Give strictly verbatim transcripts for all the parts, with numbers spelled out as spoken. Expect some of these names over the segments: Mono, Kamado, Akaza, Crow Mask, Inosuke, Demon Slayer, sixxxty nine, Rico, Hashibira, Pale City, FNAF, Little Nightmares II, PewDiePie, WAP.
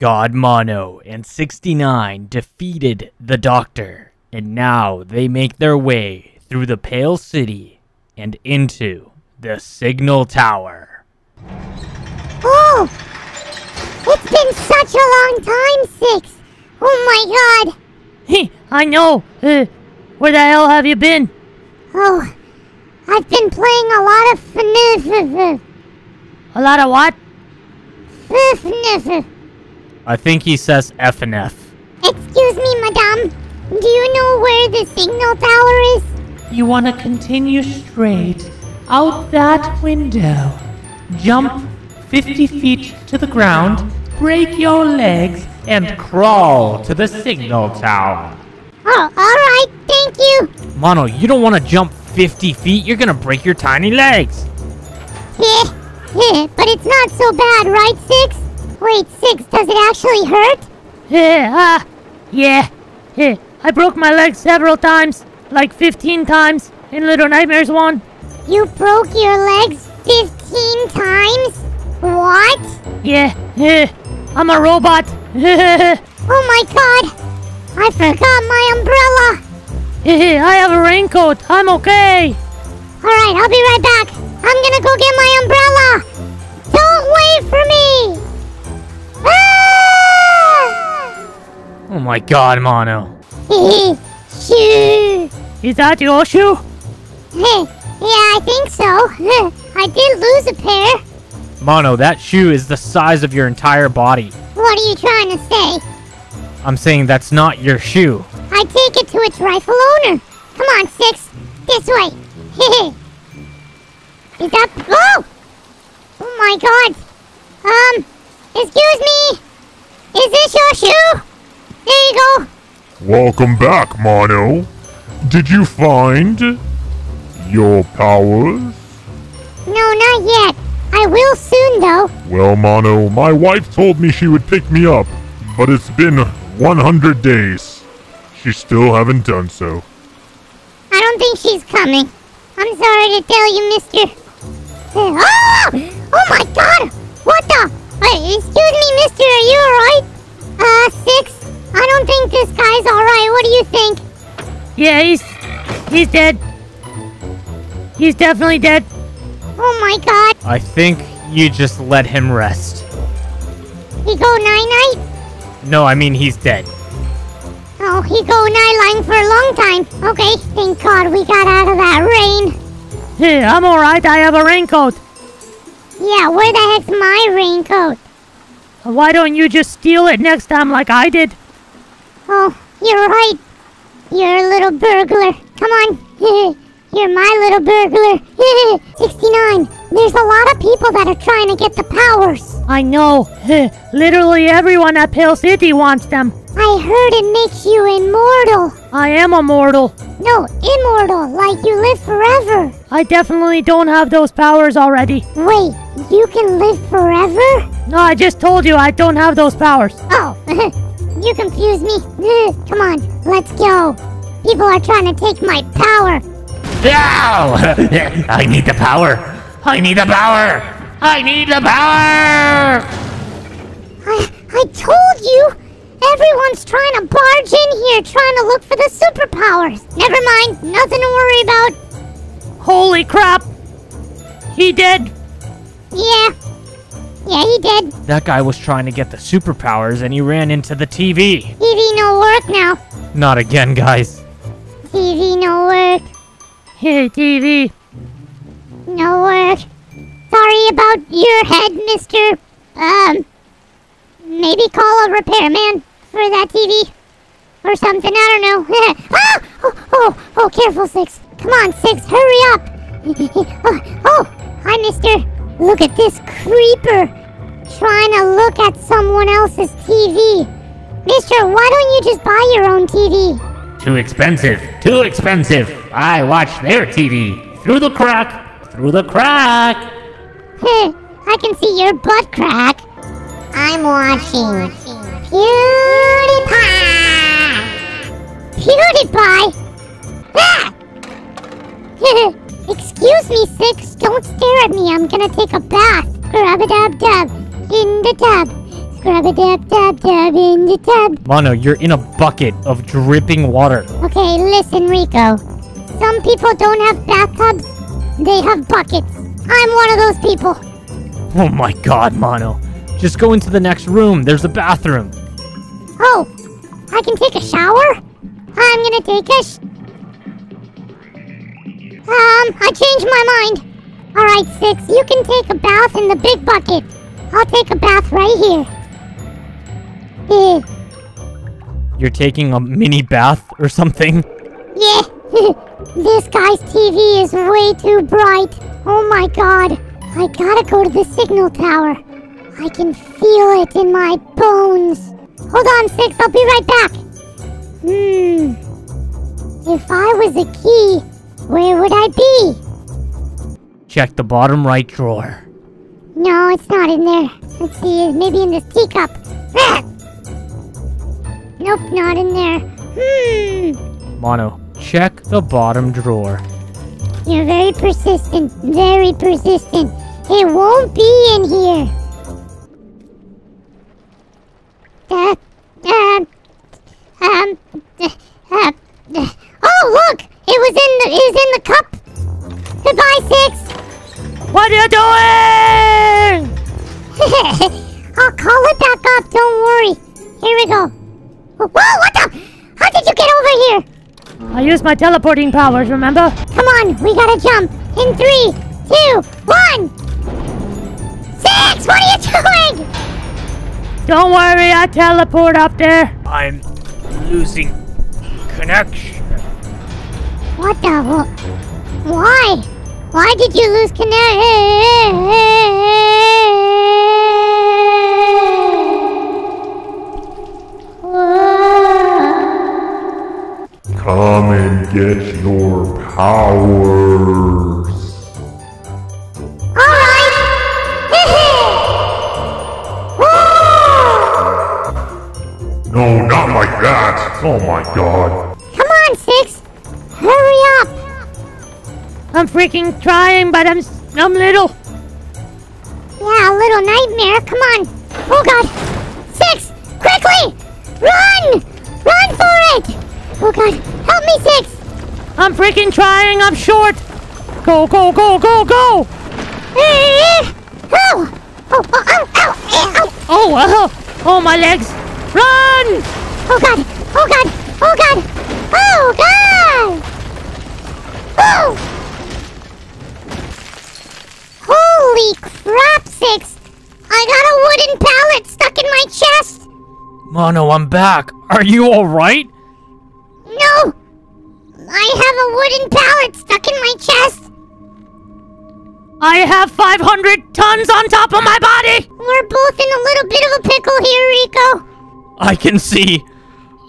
God Mono and sixty-nine defeated the Doctor, and now they make their way through the Pale City and into the Signal Tower. Oh! It's been such a long time, Six! Oh my god! Hey, I know! Uh, where the hell have you been? Oh, I've been playing a lot of F NAF. A lot of what? F NAF. I think he says F N F. Excuse me, madame. Do you know where the signal tower is? You want to continue straight out that window. Jump fifty feet to the ground, break your legs, and crawl to the signal tower. Oh, alright, thank you. Mono, you don't want to jump fifty feet. You're going to break your tiny legs. Yeah, yeah, but it's not so bad, right, Six? Wait, Six, does it actually hurt? Yeah, uh, yeah, yeah. I broke my leg several times, like fifteen times in Little Nightmares one. You broke your legs fifteen times? What? Yeah, yeah. I'm a robot. Oh my god, I forgot my umbrella. Yeah, I have a raincoat. I'm okay. Alright, I'll be right back. I'm gonna go get my umbrella. Don't wait for me. Oh my god, Mono. Shoe. Is that your shoe? Yeah, I think so. I did lose a pair. Mono, that shoe is the size of your entire body. What are you trying to say? I'm saying that's not your shoe. I take it to its rightful owner. Come on, Six. This way. Is that... Oh! Oh my god. Um, excuse me. Is this your shoe? There you go. Welcome back, Mono. Did you find your powers? No, not yet. I will soon, though. Well, Mono, my wife told me she would pick me up, but it's been one hundred days. She still haven't done so. I don't think she's coming. I'm sorry to tell you, mister. Oh! Oh my god! What the? Wait, excuse me, mister. Are you alright? Uh, Six? I don't think this guy's alright. What do you think? Yeah, he's... he's dead. He's definitely dead. Oh my god. I think you just let him rest. He go night-night? No, I mean he's dead. Oh, he go night-lying for a long time. Okay, thank god we got out of that rain. Hey, I'm alright. I have a raincoat. Yeah, where the heck's my raincoat? Why don't you just steal it next time like I did? Oh, you're right. You're a little burglar. Come on. You're my little burglar. sixty-nine, there's a lot of people that are trying to get the powers. I know. Literally everyone at Pale City wants them. I heard it makes you immortal. I am immortal. No, immortal. Like you live forever. I definitely don't have those powers already. Wait, you can live forever? No, I just told you I don't have those powers. Oh. You confuse me. Come on, let's go. People are trying to take my power. Ow! I need the power. I need the power. I need the power. I, I told you. Everyone's trying to barge in here, trying to look for the superpowers. Never mind. Nothing to worry about. Holy crap. He did. Yeah. Yeah, he did. That guy was trying to get the superpowers and he ran into the T V. T V no work now. Not again, guys. T V no work. Hey, T V. No work. Sorry about your head, mister. Um, maybe call a repairman for that T V. Or something, I don't know. Ah! Oh, oh, oh, careful, Six. Come on, Six, hurry up. oh, oh, hi, mister. Look at this creeper trying to look at someone else's T V. Mister, why don't you just buy your own T V? Too expensive. Too expensive. I watch their T V. Through the crack. Through the crack. I can see your butt crack. I'm watching PewDiePie. PewDiePie? Ah! Excuse me, Six. Don't stare at me. I'm gonna take a bath. Grab-a-dab-dab. In the tub. Scrub a dab dab dab in the tub. Mono, you're in a bucket of dripping water. Okay, listen, Rico. Some people don't have bathtubs. They have buckets. I'm one of those people. Oh my god, Mono. Just go into the next room. There's a bathroom. Oh, I can take a shower? I'm gonna take a sh- Um, I changed my mind. Alright, Six, you can take a bath in the big bucket. I'll take a bath right here. Yeah. You're taking a mini bath or something? Yeah. This guy's T V is way too bright. Oh my god. I gotta go to the signal tower. I can feel it in my bones. Hold on, Six. I'll be right back. Hmm. If I was a key, where would I be? Check the bottom right drawer. No, it's not in there. Let's see. Maybe in this teacup. Ah! Nope, not in there. Hmm. Mono, check the bottom drawer. You're very persistent. Very persistent. It won't be in here. Uh, uh, um, uh, uh, uh. Oh, look! It was in the, it was in the cup. Goodbye, Six. What are you doing? I'll call it back up. Don't worry. Here we go. Whoa! What the? How did you get over here? I used my teleporting powers. Remember? Come on, we gotta jump. In three, two, one. Six, what are you doing? Don't worry, I teleport up there. I'm losing connection. What the? Why? Why did you lose connection? Come and get your powers. No, not like that! Oh my god! Come on, Six! Hurry up! I'm freaking trying, but I'm I'm little. Yeah, Little Nightmare. Come on! Oh god! Six! Quickly! Run! Run for it! Oh god! Help me, Six! I'm freaking trying. I'm short. Go! Go! Go! Go! Go! Oh! Oh! Oh! Oh! Oh! Oh! Oh! Oh! My legs! Run! Oh god! Oh god! Oh god! Oh god! Oh! Holy crap, Six! I got a wooden pallet stuck in my chest! Mono, I'm back. Are you alright? No! I have a wooden pallet stuck in my chest! I have five hundred tons on top of my body! We're both in a little bit of a pickle here, Rico. I can see.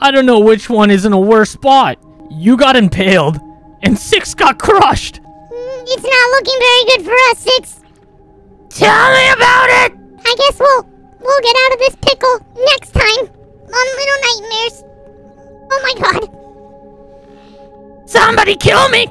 I don't know which one is in a worse spot. You got impaled, and Six got crushed. It's not looking very good for us, Six. Tell me about it! I guess we'll we'll get out of this pickle next time on Little Nightmares. Oh my god. Somebody kill me!